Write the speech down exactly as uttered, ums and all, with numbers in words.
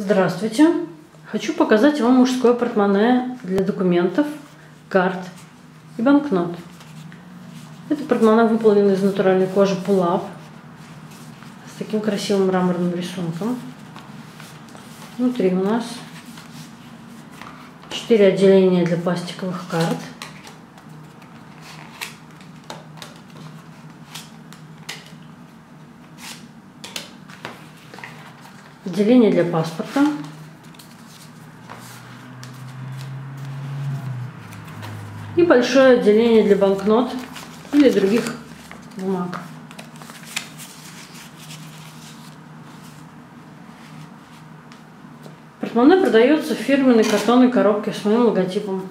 Здравствуйте! Хочу показать вам мужское портмоне для документов, карт и банкнот. Это портмоне выполнено из натуральной кожи пулл ап с таким красивым мраморным рисунком. Внутри у нас четыре отделения для пластиковых карт. Отделение для паспорта. И большое отделение для банкнот или других бумаг. Портмоне продается в фирменной картонной коробке с моим логотипом.